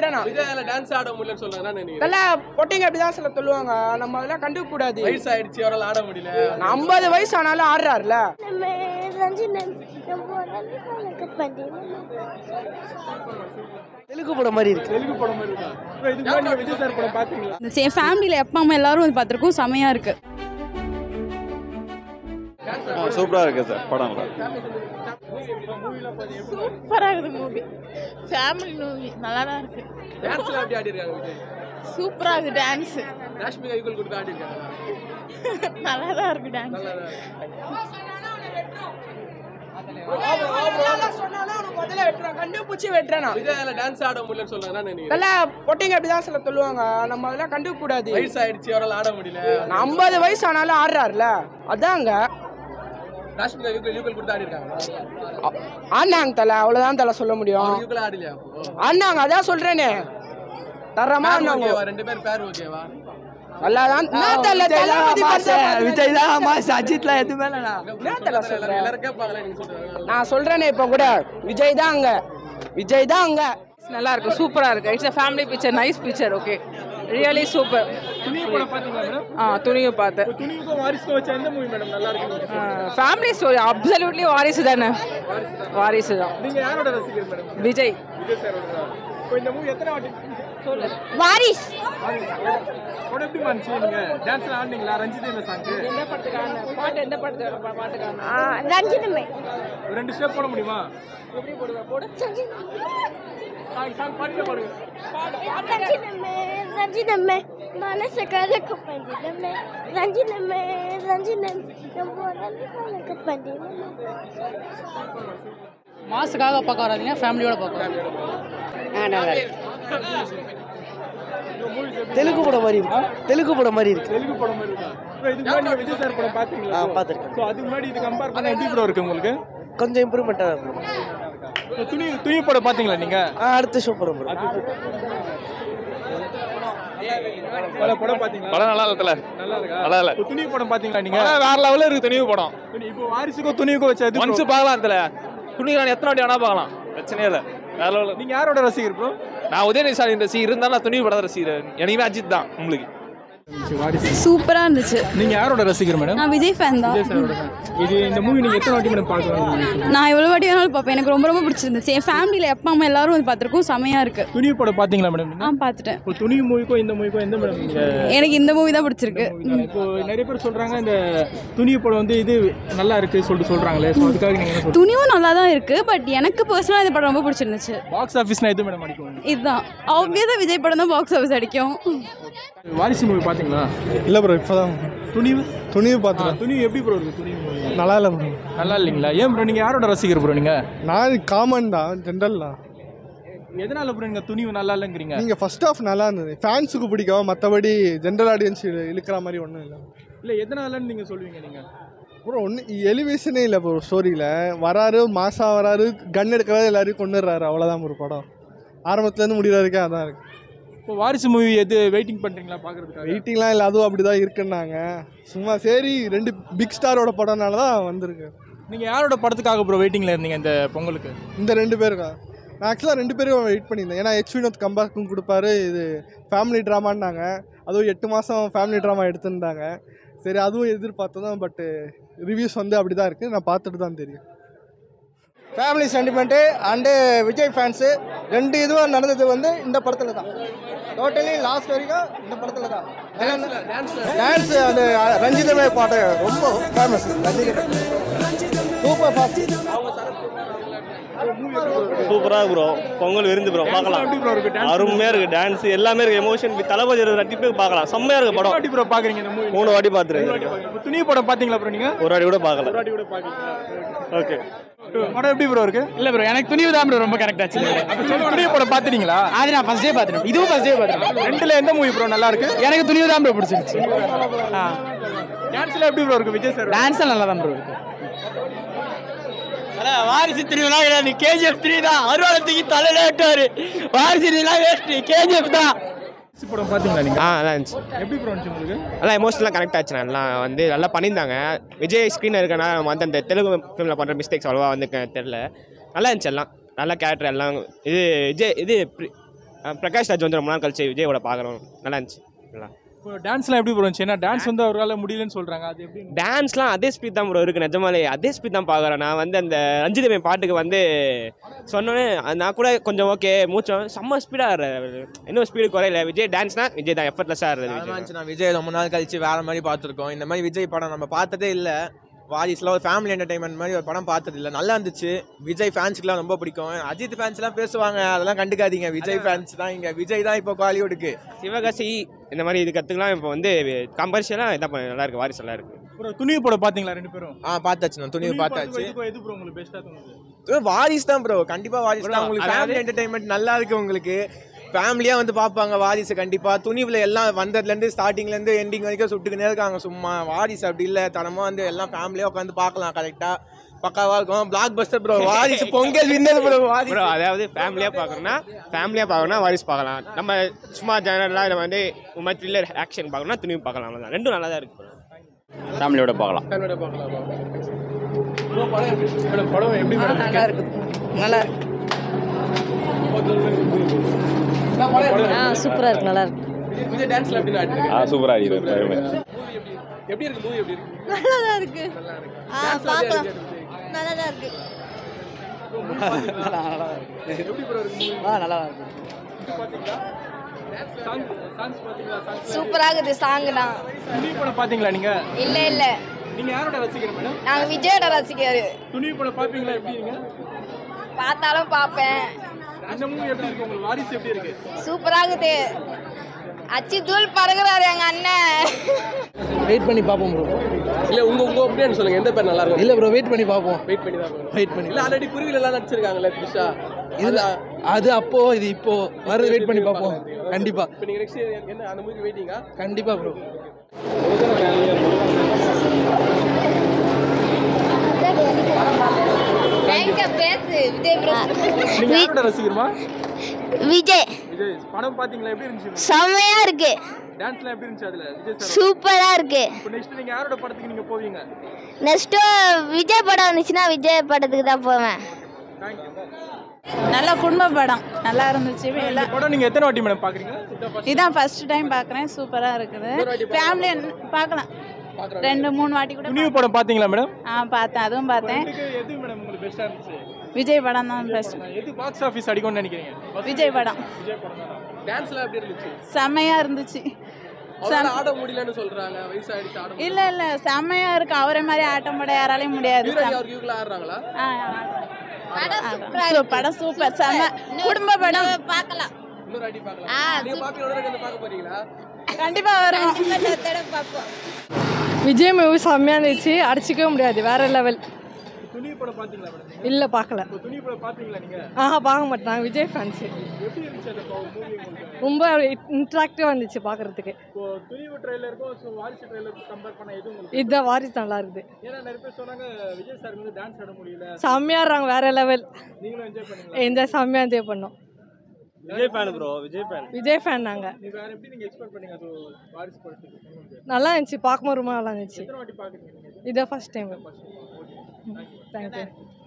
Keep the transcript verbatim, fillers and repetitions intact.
வெட்டறானா விஜயால dance ஆட முடியலன்னு சொல்றானே நினைக்கிறேன் இல்ல பொட்டிங்க அப்படி தான் சொல்ல சொல்லுவாங்க நம்ம அதெல்லாம் கண்டுக்க கூடாது வயசு ஆயிடுச்சு அவரால ஆட முடியல ஐம்பது வயசு ஆனால ஆடுறாருல ரஞ்சினன் நம்மளுக்கு பண்ணி தெலுங்கு படம் மாதிரி இருக்கு தெலுங்கு படம் மாதிரி இருக்கா இப்போ இதுக்கு முன்னாடி விஜய் சார் படம் பாத்தீங்களா இந்த சேம் ஃபேமிலில அப்பா அம்மா எல்லாரும் வந்து பாத்துறோம் சமையா இருக்கு சூப்பரா இருக்கு சார் படம் சூப்பரா இருக்கு மூவி ஃபேமிலி மூவி நல்லா தான் இருக்கு டான்ஸ்ல அப்படியே ஆடி இருக்காங்க விஜய் சூப்பரா இருக்கு டான்ஸ் ராஷ்மிகா யுகல் கூட ஆடி இருக்காங்க நல்லா தான் இருக்கு டான்ஸ் நல்லா தான் சொன்னானே வெட்றோம் அதனால சொன்னானே முதல்ல வெட்றோம் கண்டு பூச்சி வெட்றானா விஜயால டான்ஸ் ஆட முடியலன்னு சொல்றானே நினைக்கிறேன் இல்ல பொட்டிங்க அப்படி தான் சொல்ல சொல்லுவாங்க நம்ம அதெல்லாம் கண்டுக்க கூடாது வயசு ஆயிடுச்சு அவரால ஆட முடியல ஐம்பது வயசு ஆனால ஆடுறாருல அதாங்க ராஷ்மிகா யுகல் யுகல் கூட ஆடி இருக்காங்க ஆனாங்க தல அவ்வளவுதான் தல சொல்ல முடியும் யுகல் ஆடலையா ஆனாங்க அத சொல்றேனே தரமா ஆனாங்க ரெண்டு பேர் பேர் ஓகேவா அல்லாதான் நான் தல தலபதி பச்ச விஜய் தான் மாஸ் அஜித்ல எதுமேலடா நான் தல சொல்றேன் எல்லாரும் கேட்பாங்களே நீங்க சொல்றீங்க நான் சொல்றேனே இப்ப கூட விஜய் தான் அங்க விஜய் தான் அங்க நல்லா இருக்கு சூப்பரா இருக்கு it's a family picture nice picture okay really super Thunivu கூட பாத்தீங்களா மேடம் ஆ துணிவு பார்த்தேன் துணிவுக்கு வாரிசு வச்ச அந்த மூவி மேடம் நல்லா இருக்கு family story absolutely வாரிசு தான வாரிசு தான் நீங்க யாரோட ரசிகர் மேடம் விஜய் விஜய் சார் ஓட இந்த மூவி எத்தனை வாட்டி சொல்ல வாரிஸ் ஓட எப்படி மனுஷங்க டான்ஸ் ஆடுனீங்களா ரஞ்சிதேமே சாங் என்ன படுத்துறானே பாட்டு என்ன படுத்துறானே பாட்டுக்கான ஆ ரஞ்சிதேமே ரெண்டு ஸ்டெப் போட முடியுமா எப்படி போடுவா போடு சாங் சாங் பாட்டு போடுங்க பாட்டு ரஞ்சிதேமே ரஞ்சிதேமே மனசு கலக்கு பண்டிதேமே ரஞ்சிதேமே ரஞ்சிதேமே நம்ம கலக்கு பண்டிதேமே மாஸ்காக பார்க்காதீங்க ஃபேமிலியோட பார்க்கணும் ஆனா தெலுங்கு படம் மாதிரி இருக்கு தெலுங்கு படம் மாதிரி இருக்கு தெலுங்கு படம் மாதிரி இருக்கா இப்போ இதுக்கு முன்னாடி விஜய் சார் படம் பாத்தீங்களா ஆ பாத்துட்டேன் சோ அதுக்கு முன்னாடி இது கம்பேர் பண்ணா எப்படி ப்ரோ இருக்கு உங்களுக்கு கொஞ்சம் இம்ப்ரூவ்மென்ட்டா இருக்கு துணி துணி படம் பாத்தீங்களா நீங்க ஆ அடுத்து சூப்பர் ப்ரோ பல படம் பாத்தீங்களா பல நல்லா இல்ல நல்லா இருக்கா நல்லா இல்ல துணி படம் பாத்தீங்களா நீங்க வேற லெவல்ல இருக்கு துணி படம் இப்போ வாரிசுக்கு துணிக்கு வச்சது மனசு பாக்கலாம் தல துணி நான் எத்தனை வாட்டி ஆனா பாக்கலாம் பிரச்சனையே இல்ல வேற லெவல்ல நீங்க யாரோட ரசிகர் ப்ரோ நான் உதயநிதி சார் ரசி இருந்தா நான் துணிவு படம் ரசிக்கிறேன் எனக்குமே அஜித் தான் உங்களுக்கு சூப்பரா இருந்துச்சு நீங்க யாரோட ரசிகர் மேடம் நான் விஜய் ஃபேன் தான் இது இந்த மூவி நீங்க எத்தனை வாட்டி மேடம் பார்க்கலாம் நான் எவ்வளவு வாட்டி வேணாலும் பார்ப்பேன் எனக்கு ரொம்ப ரொம்ப பிடிச்சிருந்துச்சு என் ஃபேமிலில அப்பா அம்மா எல்லாரும் வந்து பார்த்திருக்கோம் சமையா இருக்கு துணிவு படம் பாத்தீங்களா மேடம் ஆ பார்த்துட்டேன் இப்போ துணிவு மூவிக்கோ இந்த மூவிக்கோ எந்த மேடம் எனக்கு இந்த மூவி தான் பிடிச்சிருக்கு இப்போ நிறைய பேர் சொல்றாங்க இந்த துணிவு படம் வந்து இது நல்லா இருக்கு சொல்லிட்டு சொல்றாங்களே சோ அதுக்காக நீங்க என்ன சொல்றீங்க துணிவு நல்லா தான் இருக்கு பட் எனக்கு पर्सनலா இந்த படம் ரொம்ப பிடிச்சிருந்துச்சு பாக்ஸ் ஆபீஸ்னா இது மேடம் அடிக்கும் இதுதான் obviously விஜய் படம் தான் பாக்ஸ் ஆபீஸ் அடிக்கும் வாரிசு மூவி பாத்தீங்களா இல்ல bro இப்போதான் துணிவு துணிவு பாத்தா துணிவு எப்படி bro இருக்கு துணிவு நல்லா இல்ல bro நல்லா இல்லீங்களா ஏன் bro நீங்க யாரோட ரசிகர் bro நீங்க நான் காமன் தான் ஜெனரல் தான் எதனால bro நீங்க துணிவு நல்லா இல்லங்கறீங்க நீங்க ஃபர்ஸ்ட் ஆஃப் நல்லா இருந்தது ஃபேன்ஸ்க்கு பிடிக்கும் மத்தபடி ஜெனரல் ஆடியன்ஸ் இழுக்குற மாதிரி ஒண்ணும் இல்ல இல்ல எதனாலன்னு நீங்க சொல்வீங்க நீங்க bro எலிவேஷனே இல்ல bro ஸ்டோரியில வராரு மாசா வராரு கன் எடுக்கறது எல்லாரும் கொன்னுறாரு அவ்வளவுதான் ஒரு படம் ஆரம்பத்துல இருந்து முடிற வரைக்கும் அதான் இருக்கு இப்போ வாரிசு மூவி எது வெயிட்டிங் பண்ணுறீங்களா பார்க்குறதுக்காக வெயிட்டிங்லாம் இல்லை அதுவும் அப்படி தான் இருக்குன்னாங்க சும்மா சரி ரெண்டு பிக் ஸ்டாரோட படம்னால தான் வந்திருக்கு நீங்கள் யாரோட படத்துக்காக ப்ரோ வெயிட்டிங்கில் இருந்தீங்க இந்த பொங்கலுக்கு இந்த ரெண்டு பேருக்கா நான் ஆக்சுவலாக ரெண்டு பேரும் வெயிட் பண்ணியிருந்தேன் ஏன்னா எச் வினோத் கம்பேக்கும் கொடுப்பாரு இது ஃபேமிலி ட்ராமான்னாங்க அதுவும் எட்டு மாதம் ஃபேமிலி ட்ராமா எடுத்துருந்தாங்க சரி அதுவும் எதிர்பார்த்ததான் பட்டு ரிவ்யூஸ் வந்து அப்படி தான் இருக்குது நான் பார்த்துட்டு தான் தெரியும் family sentiment and Vijay fans ரெண்டு இதுவாக நடந்தது வந்து இந்த படத்தில் தான் டோட்டலி லாஸ்ட் வரைக்கும் இந்த படத்தில் தான் டான்ஸ் அது ரஞ்சிதமே பாட்டு ரொம்ப ஃபேமஸ் ரஞ்சிதம் சூப்பர் ஃபாஸ்ட் சூப்பராக ப்ரோ பொங்கல் விருந்து ப்ரோ பார்க்கலாம் அருமையாக இருக்குது டான்ஸ் எல்லாமே இருக்குது எமோஷன் தளபதி ரெண்டு பேர் பார்க்கலாம் செம்மையாக இருக்குது படம் எப்படி ப்ரோ பார்க்குறீங்க மூணு வாட்டி பார்த்துருக்கீங்க துணி படம் பார்த்தீங்களா ப்ரோ நீங்கள் ஒரு வாட்டி கூட பார்க்கல ஒரு வாட்டி கூட பார்க்கலாம் ஓகே படம் எப்படி ப்ரோ இருக்கு இல்ல ப்ரோ எனக்கு துணிவு தான் ப்ரோ ரொம்ப கரெக்ட் ஆச்சு துணிவு படம் பாத்துட்டீங்களா அது நான் ஃபர்ஸ்ட் டே பாத்துட்டேன் இதுவும் ஃபர்ஸ்ட் டே பாத்துட்டேன் ரெண்டுல எந்த மூவி ப்ரோ நல்லா இருக்கு எனக்கு துணிவு தான் ப்ரோ பிடிச்சிருச்சு டான்ஸ்ல எப்படி ப்ரோ இருக்கு விஜய் சார் டான்ஸ்ல நல்லா தான் ப்ரோ இருக்கு அட வாரிசு துணிவுலாம் கிடையாது கேஜிஎஃப் த்ரீ தான் அருவாளத்துக்கு தலையில ஏட்டாரு வாரிசு துணிவுலாம் வேஸ்ட் கேஜிஎஃப் தான் படம் பாத்தீங்களா நீங்க ஆ நல்லா இருந்துச்சு எப்படி ப்ரோ இருந்துச்சு உங்களுக்கு நல்லா எமோஷனலா கனெக்ட் ஆச்சு நல்லா வந்து நல்லா பண்ணியிருந்தாங்க விஜய் ஸ்க்ரீன் இருக்கனா வந்து அந்த தெலுங்கு ஃபிலிம்ல பண்ற மிஸ்டேக்ஸ் அவ்வளவா வந்து தெரியல நல்லா இருந்துச்சு எல்லாம் நல்லா கேரக்டர் எல்லாம் இது விஜய் இது பிரகாஷ் ராஜ் வந்து ரொம்ப நாள் கழிச்சு விஜயோட பார்க்குறோம், நல்லா இருந்துச்சு. நல்லா இப்போ டான்ஸ்லாம் எப்படி போச்சு? ஏன்னா டான்ஸ் வந்து அவரால் முடியலன்னு சொல்கிறாங்க, அது எப்படி? டான்ஸ்லாம் அதே ஸ்பீட் தான் ப்ரோ இருக்குது, நிஜமாலே அதே ஸ்பீட் தான் பார்க்குறேன். நான் வந்து அந்த ரஞ்சித் மேம் பாட்டுக்கு வந்து சொன்னோன்னே நான் கூட கொஞ்சம் ஓகே மூச்சோம், செம்ம ஸ்பீடாக ஆடுறாரு, இன்னும் ஸ்பீடு குறையில. விஜய் டான்ஸ்னால் விஜய் தான் எஃபர்ட்லெஸ்ஸாக ஆடுறது. நான் விஜய் ரொம்ப நாள் கழிச்சு வேறு மாதிரி பார்த்துருக்கோம், இந்த மாதிரி விஜய் படம் நம்ம பார்த்ததே இல்லை. வாரிசுலாம் ஒரு ஃபேமிலி என்டர்டைன்மெண்ட் மாதிரி ஒரு படம் பார்த்தது இல்லை, நல்லா இருந்துச்சு. விஜய் ஃபேன்ஸுக்குலாம் ரொம்ப பிடிக்கும், அஜித் ஃபேன்ஸ்லாம் பேசுவாங்க, அதெல்லாம் கண்டுக்காதீங்க. விஜய் ஃபேன்ஸ் தான் இங்கே, விஜய் தான் இப்போ காலிவுட்டுக்கு சிவகாசி இந்த மாதிரி இது கற்றுக்கலாம். இப்போ வந்து கம்பர்ஷியலாக இதான் நல்லா இருக்குது, வாரிசு நல்லா இருக்குது. ஒரு துணிவு படம் பார்த்தீங்களா ரெண்டு பேரும்? ஆ பார்த்தாச்சு, நான் துணிவு பார்த்தாச்சு. எது ப்ரோ உங்களுக்கு பெஸ்ட்டாக தோணுது? வாரிசு தான் ப்ரோ, கண்டிப்பாக வாரிசு தான். உங்களுக்கு ஃபேமிலி என்டர்டைன்மெண்ட் நல்லா இருக்குது, உங்களுக்கு ஃபேமிலியாக வந்து பார்ப்பாங்க வாரிசு கண்டிப்பாக. துணிவில் எல்லாம் வந்ததுலேருந்து ஸ்டார்டிங்லேருந்து எண்டிங் வரைக்கும் சுட்டுக்குன்னே இருக்காங்க சும்மா. வாரிசு அப்படி இல்லை, தரமாக வந்து எல்லாம் ஃபேமிலியாக உட்காந்து பார்க்கலாம், கரெக்டாக பக்காவாக இருக்கும். பிளாக் பஸ்டர் ப்ரோ வாரிசு, பொங்கல் வின்னர் ப்ரோ வாரிசு. அதாவது ஃபேமிலியாக பார்க்கணும்னா ஃபேமிலியாக பார்க்கணும்னா வாரிசு பார்க்கலாம். நம்ம சும்மா ஜெனரலாக நம்ம வந்து சும்மா த்ரில்லர் ஆக்ஷன் பார்க்கணும்னா துணிவு பார்க்கலாம் தான், ரெண்டும் நல்லா தான் இருக்குது. ஃபேமிலியோட பார்க்கலாம். ஃபேமிலியோட பார்க்கலாம். படம் எப்படி நல்லா இருக்குது? நல்லா இருக்கு, சூப்பரா இருக்கு, நல்லா இருக்கு. விஜய் டான்ஸ்ல எப்படி ஆடுறாரு? ஆ சூப்பரா ஆடுறாரு. எப்படி இருக்கு மூவி? எப்படி இருக்கு? நல்லா இருக்கு, நல்லா இருக்கு. ஆ பாக்கலாம், நல்லா இருக்கு. நல்லா நல்லா இருக்கு. எப்படி ப்ரோ இருக்கு? ஆ நல்லா இருக்கு. பாத்தீங்களா சாங்? சாங்ஸ் பாத்தீங்களா? சாங்ஸ் சூப்பரா இருக்கு. சாங்னா துணிவு படம் பாத்தீங்களா நீங்க? இல்ல இல்ல. நீங்க யாரோட ரசிகர் மேடம்? நான் விஜயோட ரசிகர். துணிவு படம் பாப்பீங்களா? எப்படி நீங்க? பார்த்தாலும் பாப்பேன். அந்த மூவி எப்படி இருக்கு உங்களுக்கு? வாரிசு எப்படி இருக்கு? சூப்பரா இருக்கு. அச்சி தூள் பறக்குறாரு எங்க அண்ணன். வெயிட் பண்ணி பாப்போம் ப்ரோ. இல்ல உங்க உங்க ஒபினியன் சொல்லுங்க, எந்த பேர் நல்லா இருக்கு? இல்ல ப்ரோ வெயிட் பண்ணி பாப்போம். வெயிட் பண்ணி தான் ப்ரோ. வெயிட் பண்ணி. இல்ல ஆல்ரெடி குருவில எல்லாம் நடிச்சிருக்காங்கல திஷா, இது அது அப்போ இது இப்போ மறு வெயிட் பண்ணி பாப்போம் கண்டிப்பா. இப்போ நீங்க நெக்ஸ்ட் என்ன அந்த மூவி வெயிட்டிங்கா? கண்டிப்பா ப்ரோ. எங்க பேசு விஜய் ப்ரோ. நீங்க யாரோட ரசிகர்மா? விஜய். விஜய் படம் பாத்தீங்களா? எப்படி இருந்துச்சு? செமையா இருக்கு. டான்ஸ்லாம் எப்படி இருந்துச்சு அதுல? விஜய் சார் சூப்பரா இருக்கு. இப்போ நெக்ஸ்ட் நீங்க யாரோட படத்துக்கு நீங்க போவீங்க? நெக்ஸ்ட் விஜய் படம் வந்துச்சுனா விஜய் படத்துக்கு தான் போவேன். Thank you. நல்ல குடும்ப படம், நல்லா இருந்துச்சு. இந்த படம் நீங்க எத்தனை வாட்டி மேடம் பாக்குறீங்க? இதான் ஃபர்ஸ்ட் டைம் பாக்குறேன், சூப்பரா இருக்குது. ஃபேமிலி பார்க்கலாம், ரெண்டு மூணு வாட்டி கூட. நியூ படம் பாத்தீங்களா மேடம்? ஆ பார்த்தேன், அதுவும் பார்த்தேன். எது மேடம் உங்களுக்கு பெஸ்டா இருந்துச்சு? விஜய் படம் தான் பெஸ்ட். எது பாக்ஸ் ஆபீஸ் அடிக்கும்னு நினைக்கிறீங்க? விஜய் படம். விஜய் படம் தான். டான்ஸ்லாம் எப்படி இருந்துச்சு? செமையா இருந்துச்சு. அவரால ஆட முடியலன்னு சொல்றாங்க, வயசாயிடுச்சு ஆட. இல்ல இல்ல செமையா இருக்கு, அவரே மாதிரி ஆட்டம் போட யாராலயும் முடியாது. யார் யூக்ல ஆடுறாங்களா? ஆ படம் படம் சூப்பர், செம குடும்ப படம். பார்க்கலாம் இன்னொரு வாட்டி பார்க்கலாம். நீங்க பாப்பியோட வந்து பார்க்க போறீங்களா? கண்டிப்பா வரேன், கண்டிப்பா தட பாப்போம். விஜய் மூவி செம்மையாக இருந்துச்சு, அடிச்சிக்கவே முடியாது, வேற லெவல். துணிவு படம் பார்த்தீங்களா மேடம்? இல்லை பார்க்கல. துணிவு படம் பார்த்தீங்களா நீங்கள்? ஆஹா பார்க்க மாட்டேன், நான் விஜய் ஃபேன்ஸு. எப்படி இருந்துச்சு அந்த மூவி உங்களுக்கு? ரொம்ப இன்ட்ராக்டிவாக இருந்துச்சு பார்க்குறதுக்கு. துணிவு ட்ரெய்லருக்கும் வாரிசு ட்ரெய்லருக்கும் கம்பேர் பண்ண எது உங்களுக்கு? இதுதான் வாரிசு நல்லா இருக்குது. ஏன்னா நிறைய பேர் சொன்னாங்க விஜய் சார் வந்து டான்ஸ் ஆட முடியல. செம்மையாக ஆடுறாங்க, வேற லெவல். நீங்களும் என்ஜாய் பண்ணுங்க. என்ஜாய் செம்மையாக என்ஜாய் பண்ணோம். Vijay fan bro, Vijay fan. Vijay fan நாங்க. நீ வேற எப்படி நீங்க எக்ஸ்பெக்ட் பண்ணீங்க அது வாரிசு படத்துக்கு? நல்லா இருந்துச்சு, பாக்கும்போது ரொம்ப நல்லா இருந்துச்சு. எத்தனை வாட்டி பாக்குறீங்க? இத first time. Okay, thank you.